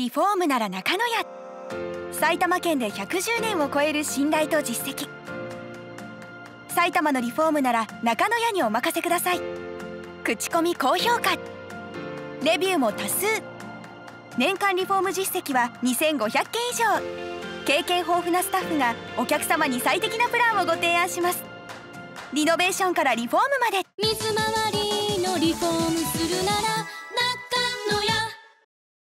リフォームなら中野屋。埼玉県で110年を超える信頼と実績。埼玉のリフォームなら中野屋にお任せください。口コミ高評価、レビューも多数、年間リフォーム実績は2500件以上。経験豊富なスタッフがお客様に最適なプランをご提案します。リノベーションからリフォームまで、水回りのリフォームするなら